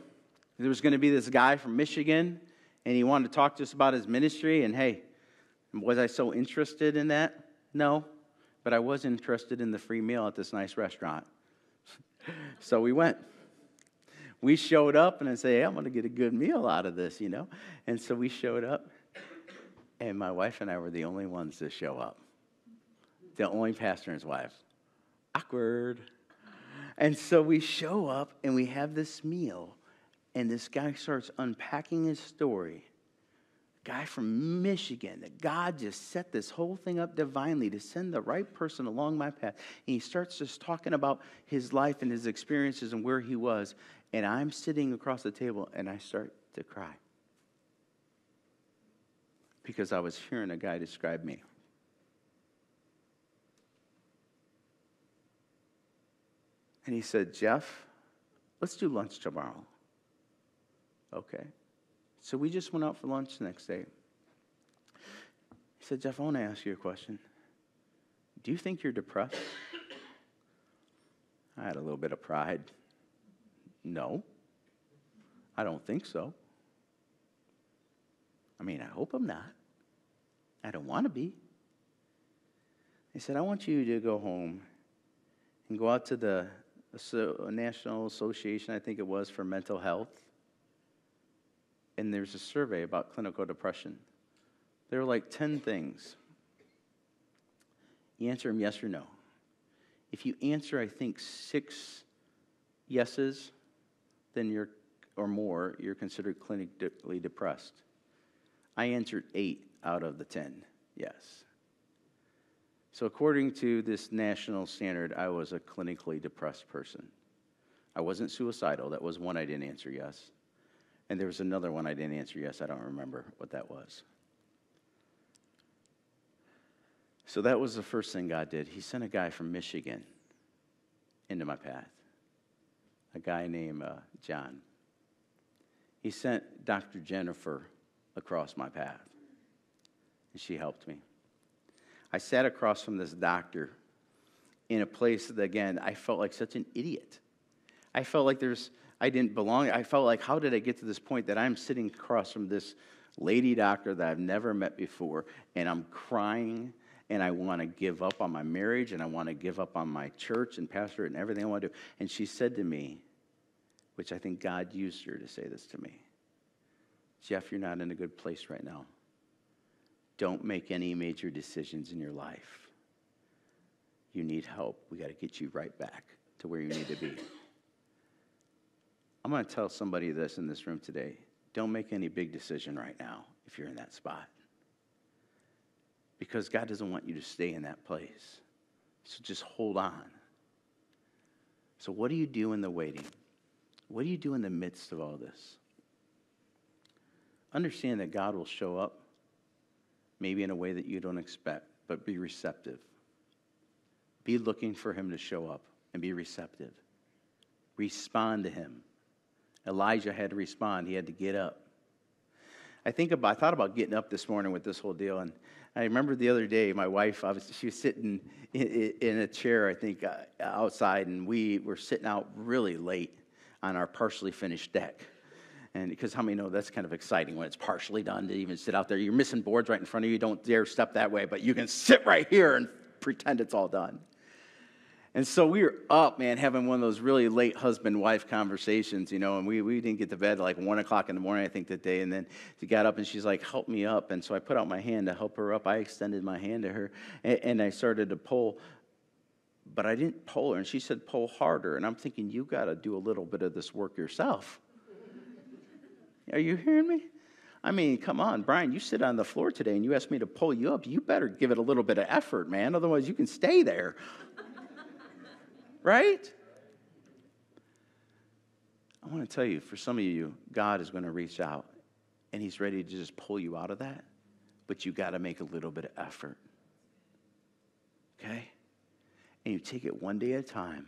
There was going to be this guy from Michigan. And he wanted to talk to us about his ministry. And hey, was I so interested in that? No. But I was interested in the free meal at this nice restaurant. So we went. We showed up, and I said, hey, I'm going to get a good meal out of this, you know. And so we showed up. And my wife and I were the only ones to show up. The only pastor and his wife. Awkward. And so we show up, and we have this meal. And this guy starts unpacking his story. A guy from Michigan, that God just set this whole thing up divinely to send the right person along my path. And he starts just talking about his life and his experiences and where he was. And I'm sitting across the table, and I start to cry. Because I was hearing a guy describe me. And he said, Jeff, let's do lunch tomorrow. Okay. So we just went out for lunch the next day. He said, Jeff, I want to ask you a question. Do you think you're depressed? I had a little bit of pride. No. I don't think so. I mean, I hope I'm not. I don't want to be. He said, I want you to go home and go out to the National Association, I think it was, for Mental Health. And there's a survey about clinical depression. There are like ten things. You answer them yes or no. If you answer, I think, six yeses, then you're, or more, you're considered clinically depressed. I answered eight out of the ten, yes. So according to this national standard, I was a clinically depressed person. I wasn't suicidal. That was one I didn't answer yes. And there was another one I didn't answer yes. I don't remember what that was. So that was the first thing God did. He sent a guy from Michigan into my path, a guy named uh, John. He sent Doctor Jennifer across my path, and she helped me. I sat across from this doctor in a place that, again, I felt like such an idiot. I felt like there's I didn't belong. I felt like, how did I get to this point that I'm sitting across from this lady doctor that I've never met before, and I'm crying, and I want to give up on my marriage, and I want to give up on my church and pastorate and everything I want to do. And she said to me, which I think God used her to say this to me, Jeff, you're not in a good place right now. Don't make any major decisions in your life. You need help. We got to get you right back to where you need to be. I'm going to tell somebody this in this room today. Don't make any big decision right now if you're in that spot. Because God doesn't want you to stay in that place. So just hold on. So what do you do in the waiting? What do you do in the midst of all this? Understand that God will show up, maybe in a way that you don't expect, but be receptive. Be looking for him to show up and be receptive. Respond to him. Elijah had to respond. He had to get up. I think about, I thought about getting up this morning with this whole deal, and I remember the other day, my wife, I was, she was sitting in, in a chair, I think, uh, outside, and we were sitting out really late on our partially finished deck. And because how many know that's kind of exciting when it's partially done to even sit out there. You're missing boards right in front of you. You don't dare step that way, but you can sit right here and pretend it's all done. And so we were up, man, having one of those really late husband-wife conversations, you know, and we, we didn't get to bed like one o'clock in the morning, I think, that day. And then she got up, and she's like, help me up. And so I put out my hand to help her up. I extended my hand to her, and, and I started to pull. But I didn't pull her, and she said, pull harder. And I'm thinking, you got to do a little bit of this work yourself. Are you hearing me? I mean, come on, Brian, you sit on the floor today, and you asked me to pull you up. You better give it a little bit of effort, man. Otherwise, you can stay there. Right? I want to tell you, for some of you, God is going to reach out, and he's ready to just pull you out of that, but you got to make a little bit of effort, okay? And you take it one day at a time,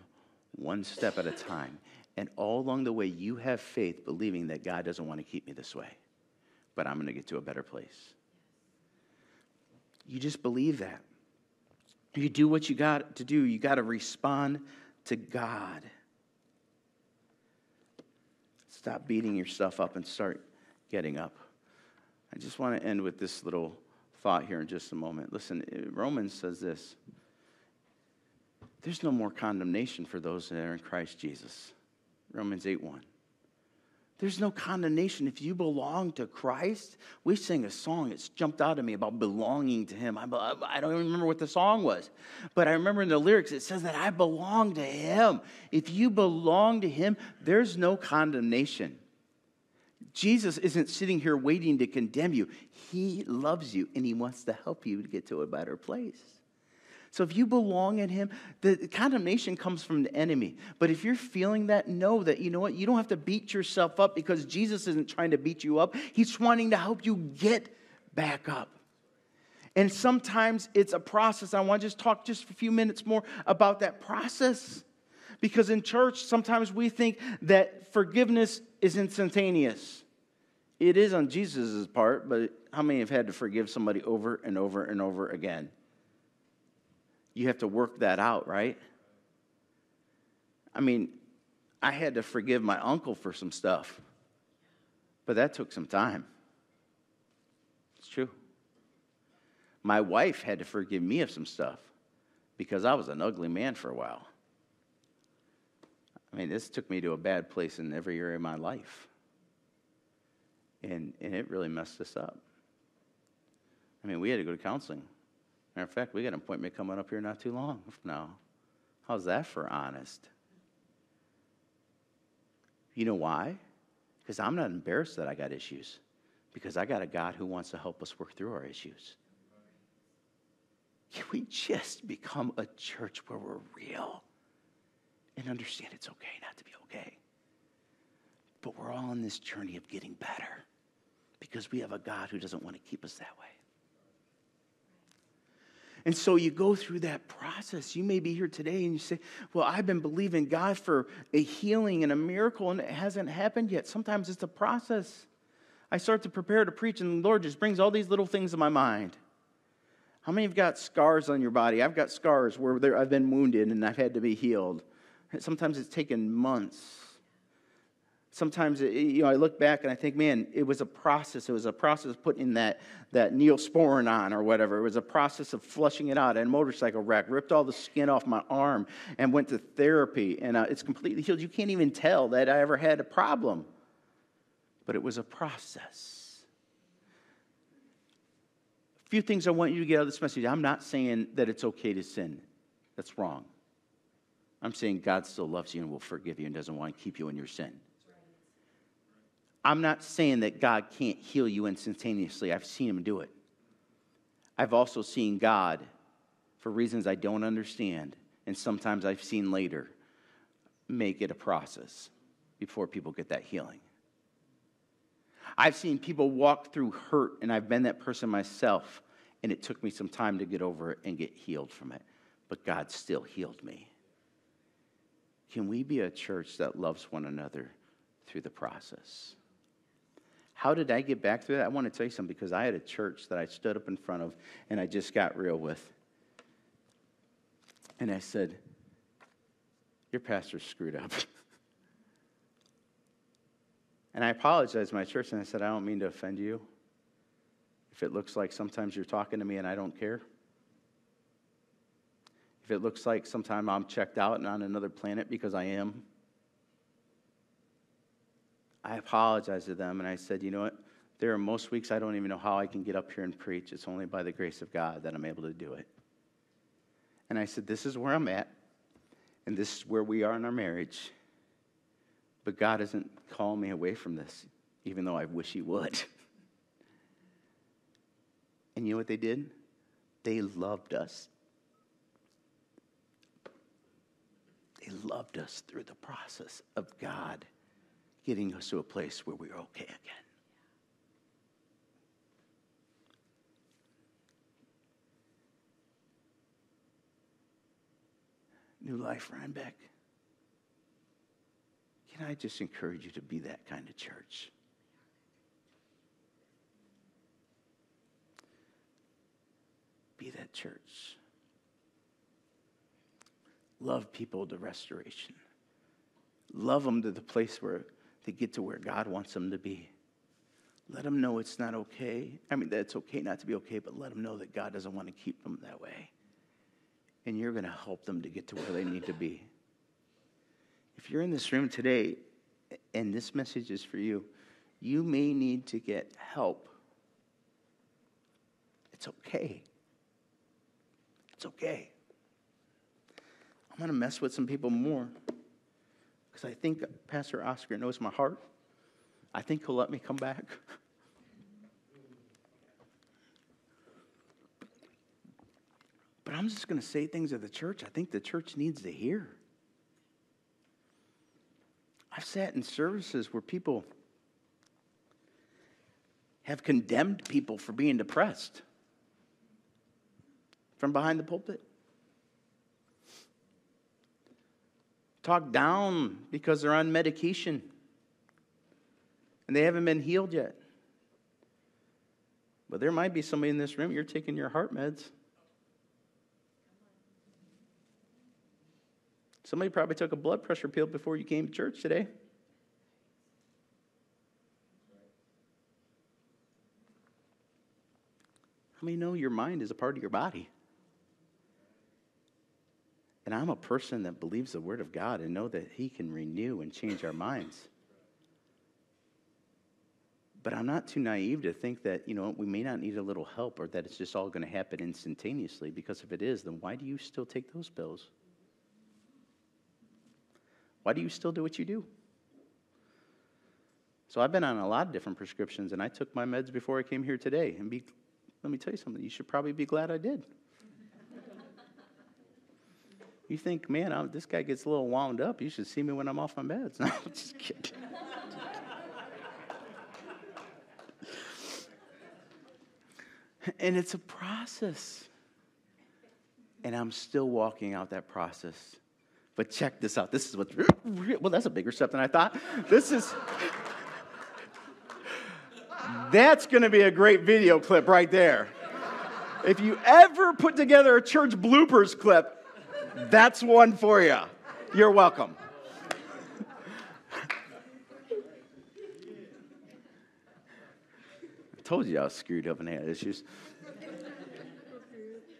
one step at a time, and all along the way, you have faith believing that God doesn't want to keep me this way, but I'm going to get to a better place. You just believe that. You do what you got to do. You got to respond to God. Stop beating yourself up and start getting up. I just want to end with this little thought here in just a moment. Listen, Romans says this. There's no more condemnation for those that are in Christ Jesus. Romans eight one. There's no condemnation. If you belong to Christ, we sang a song. It's jumped out at me about belonging to him. I, I don't even remember what the song was, but I remember in the lyrics it says that I belong to him. If you belong to him, there's no condemnation. Jesus isn't sitting here waiting to condemn you. He loves you, and he wants to help you to get to a better place. So if you belong in him, the condemnation comes from the enemy. But if you're feeling that, know that, you know what, you don't have to beat yourself up because Jesus isn't trying to beat you up. He's wanting to help you get back up. And sometimes it's a process. I want to just talk just for a few minutes more about that process. Because in church, sometimes we think that forgiveness is instantaneous. It is on Jesus' part, but how many have had to forgive somebody over and over and over again? You have to work that out, right? I mean, I had to forgive my uncle for some stuff, but that took some time. It's true. My wife had to forgive me of some stuff because I was an ugly man for a while. I mean, this took me to a bad place in every area of my life, and, and it really messed us up. I mean, we had to go to counseling. Matter of fact, we got an appointment coming up here not too long from now. How's that for honest? You know why? Because I'm not embarrassed that I got issues. Because I got a God who wants to help us work through our issues. Can we just become a church where we're real and understand it's okay not to be okay? But we're all on this journey of getting better because we have a God who doesn't want to keep us that way. And so you go through that process. You may be here today and you say, well, I've been believing God for a healing and a miracle, and it hasn't happened yet. Sometimes it's a process. I start to prepare to preach, and the Lord just brings all these little things to my mind. How many have got scars on your body? I've got scars where I've been wounded and I've had to be healed. Sometimes it's taken months. sometimes, it, you know, I look back and I think, man, it was a process. It was a process of putting that, that Neosporin on or whatever. It was a process of flushing it out. I had a motorcycle wreck, ripped all the skin off my arm, and went to therapy. And uh, it's completely healed. You can't even tell that I ever had a problem. But it was a process. A few things I want you to get out of this message. I'm not saying that it's okay to sin. That's wrong. I'm saying God still loves you and will forgive you and doesn't want to keep you in your sin. I'm not saying that God can't heal you instantaneously. I've seen him do it. I've also seen God, for reasons I don't understand, and sometimes I've seen later, make it a process before people get that healing. I've seen people walk through hurt, and I've been that person myself, and it took me some time to get over it and get healed from it. But God still healed me. Can we be a church that loves one another through the process? How did I get back through that? I want to tell you something, because I had a church that I stood up in front of and I just got real with. And I said, your pastor screwed up. And I apologized to my church and I said, I don't mean to offend you. If it looks like sometimes you're talking to me and I don't care. If it looks like sometime I'm checked out and on another planet, because I am. I apologized to them and I said, you know what? There are most weeks I don't even know how I can get up here and preach. It's only by the grace of God that I'm able to do it. And I said, this is where I'm at, and this is where we are in our marriage. But God isn't calling me away from this, even though I wish he would. And you know what they did? They loved us. They loved us through the process of God getting us to a place where we were okay again. New Life, Reinbeck. Can I just encourage you to be that kind of church? Be that church. Love people to restoration. Love them to the place where they get to where God wants them to be. Let them know it's not okay. I mean, that it's okay not to be okay, but let them know that God doesn't want to keep them that way. And you're going to help them to get to where they need to be. If you're in this room today, and this message is for you, you may need to get help. It's okay. It's okay. I'm going to mess with some people more. Because I think Pastor Oscar knows my heart. I think he'll let me come back. But I'm just going to say things of the church I think the church needs to hear. I've sat in services where people have condemned people for being depressed from behind the pulpit. Talked down because they're on medication and they haven't been healed yet. But there might be somebody in this room, you're taking your heart meds. Somebody probably took a blood pressure pill before you came to church today. How many know your mind is a part of your body? And I'm a person that believes the word of God and know that he can renew and change our minds. But I'm not too naive to think that, you know, we may not need a little help or that it's just all going to happen instantaneously, because if it is, then why do you still take those pills? Why do you still do what you do? So I've been on a lot of different prescriptions, and I took my meds before I came here today. And be, let me tell you something, you should probably be glad I did. You think, man, I'm, this guy gets a little wound up. You should see me when I'm off my meds. No, I'm just kidding. And it's a process. And I'm still walking out that process. But check this out. This is what's real. Well, that's a bigger step than I thought. This is... That's going to be a great video clip right there. If you ever put together a church bloopers clip, that's one for you. You're welcome. told you I was screwed up and I had issues.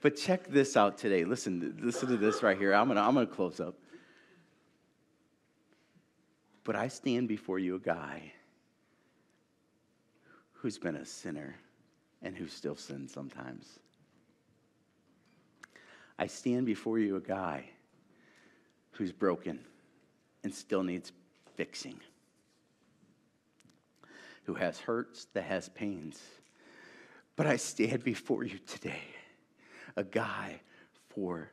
But check this out today. Listen, listen to this right here. I'm gonna, I'm gonna close up. But I stand before you a guy who's been a sinner and who still sins sometimes. I stand before you a guy who's broken and still needs fixing, who has hurts, that has pains. But I stand before you today, a guy for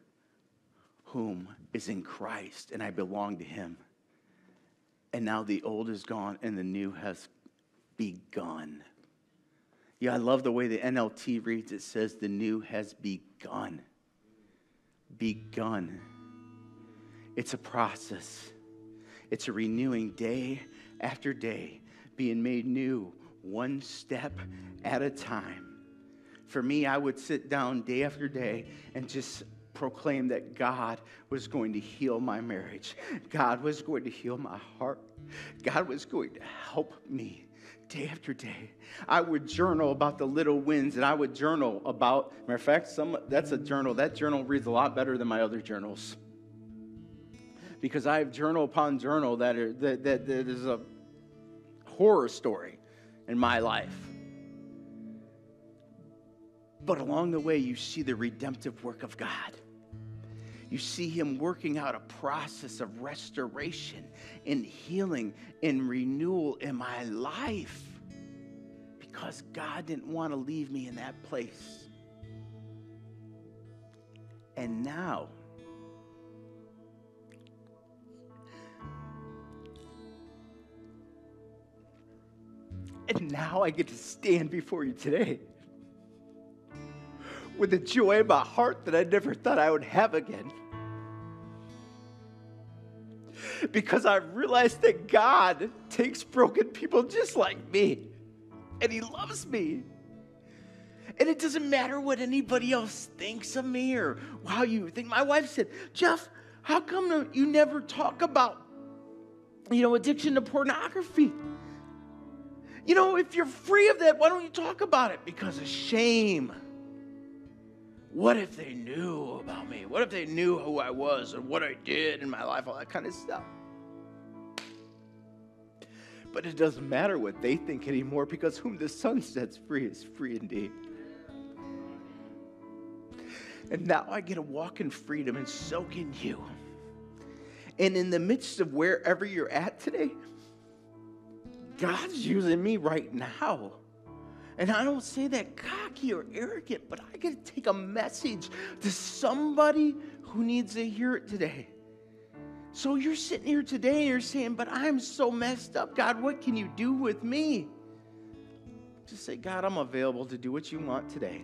whom is in Christ, and I belong to him. And now the old is gone and the new has begun. Yeah, I love the way the N L T reads. It says the new has begun. Begun. It's a process. It's a renewing day after day, being made new one step at a time. For me, I would sit down day after day and just proclaim that God was going to heal my marriage. God was going to heal my heart. God was going to help me day after day. I would journal about the little wins, and I would journal about, matter of fact, some that's a journal. That journal reads a lot better than my other journals, because I have journal upon journal that, are, that, that, that is a horror story in my life. But along the way, you see the redemptive work of God. You see him working out a process of restoration and healing and renewal in my life, because God didn't want to leave me in that place. And now, and now I get to stand before you today with the joy in my heart that I never thought I would have again, because I realized that God takes broken people just like me, and he loves me. And it doesn't matter what anybody else thinks of me or how you think. My wife said, Jeff, how come you never talk about, you know, addiction to pornography? You know, if you're free of that, why don't you talk about it? Because of shame. What if they knew about me? What if they knew who I was and what I did in my life, all that kind of stuff? But it doesn't matter what they think anymore, because whom the Son sets free is free indeed. And now I get to walk in freedom and soak in you. And in the midst of wherever you're at today, God's using me right now. And I don't say that cocky or arrogant, but I get to take a message to somebody who needs to hear it today. So you're sitting here today and you're saying, but I'm so messed up, God, what can you do with me? Just say, God, I'm available to do what you want today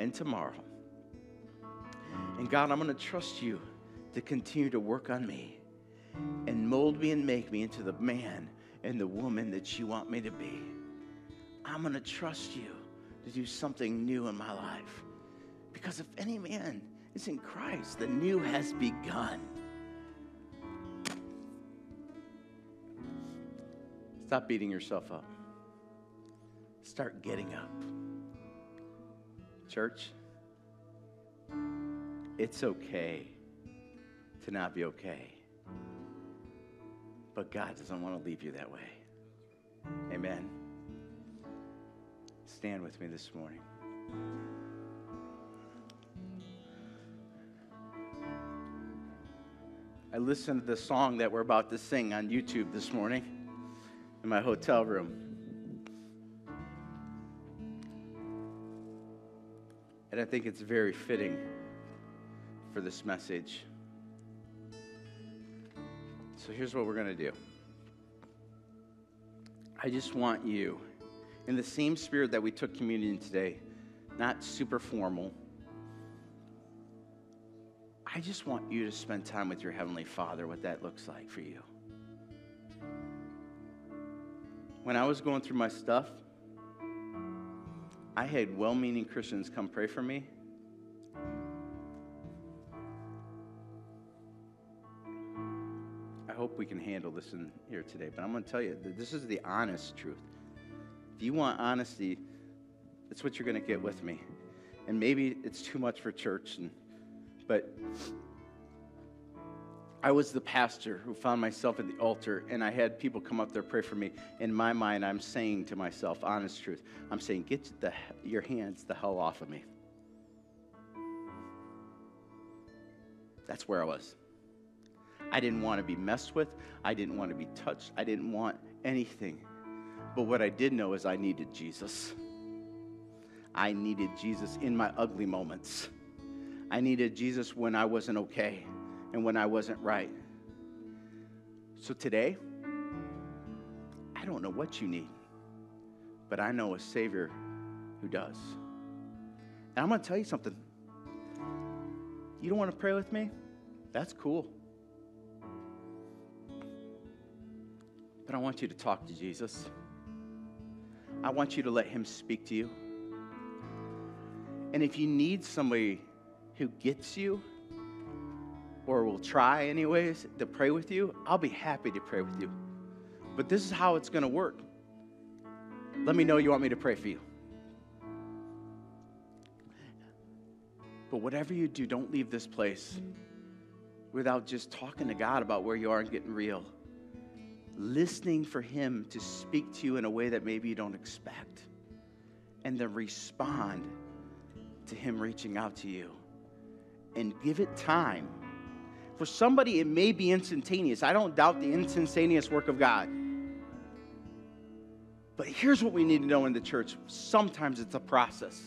and tomorrow. And God, I'm going to trust you to continue to work on me and mold me and make me into the man and the woman that you want me to be. I'm going to trust you to do something new in my life. Because if any man is in Christ, the new has begun. Stop beating yourself up. Start getting up. Church, it's okay to not be okay. But God doesn't want to leave you that way. Amen. Stand with me this morning. I listened to the song that we're about to sing on YouTube this morning in my hotel room. And I think it's very fitting for this message. So here's what we're going to do. I just want you, in the same spirit that we took communion today, not super formal, I just want you to spend time with your Heavenly Father, what that looks like for you. When I was going through my stuff, I had well-meaning Christians come pray for me. I hope we can handle this in here today, but I'm going to tell you, this is the honest truth. If you want honesty, that's what you're going to get with me. And maybe it's too much for church, and, but I was the pastor who found myself at the altar, and I had people come up there pray for me. In my mind, I'm saying to myself, honest truth, I'm saying, get the, your hands the hell off of me. That's where I was. I didn't want to be messed with. I didn't want to be touched. I didn't want anything. But what I did know is I needed Jesus. I needed Jesus in my ugly moments. I needed Jesus when I wasn't okay and when I wasn't right. So today, I don't know what you need, but I know a Savior who does. And I'm going to tell you something. You don't want to pray with me? That's cool. But I want you to talk to Jesus. I want you to let him speak to you. And if you need somebody who gets you, or will try anyways, to pray with you, I'll be happy to pray with you. But this is how it's going to work. Let me know you want me to pray for you. But whatever you do, don't leave this place without just talking to God about where you are and getting real. Listening for him to speak to you in a way that maybe you don't expect. And then respond to him reaching out to you. And give it time. For somebody, it may be instantaneous. I don't doubt the instantaneous work of God. But here's what we need to know in the church. Sometimes it's a process.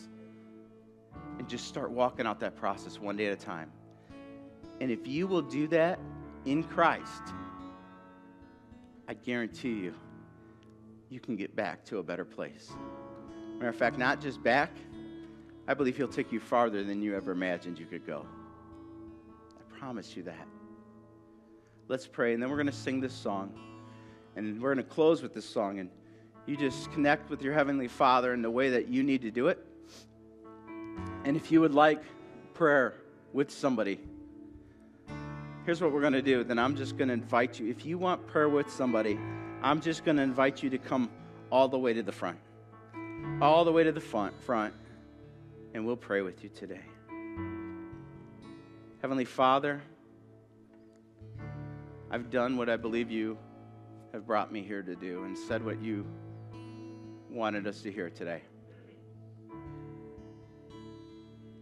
And just start walking out that process one day at a time. And if you will do that in Christ, I guarantee you, you can get back to a better place. Matter of fact, not just back. I believe he'll take you farther than you ever imagined you could go. I promise you that. Let's pray, and then we're going to sing this song. And we're going to close with this song. And you just connect with your Heavenly Father in the way that you need to do it. And if you would like prayer with somebody, here's what we're going to do. Then I'm just going to invite you. If you want prayer with somebody, I'm just going to invite you to come all the way to the front. All the way to the front, front, and we'll pray with you today. Heavenly Father, I've done what I believe you have brought me here to do and said what you wanted us to hear today.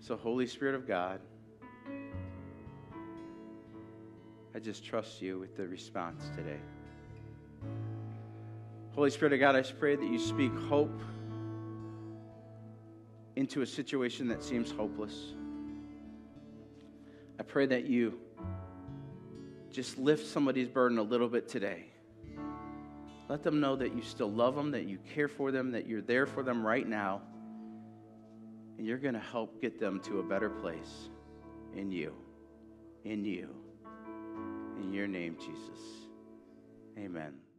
So, Holy Spirit of God, I just trust you with the response today. Holy Spirit of God, I pray that you speak hope into a situation that seems hopeless. I pray that you just lift somebody's burden a little bit today. Let them know that you still love them, that you care for them, that you're there for them right now, and you're going to help get them to a better place in you, in you. In your name, Jesus. Amen.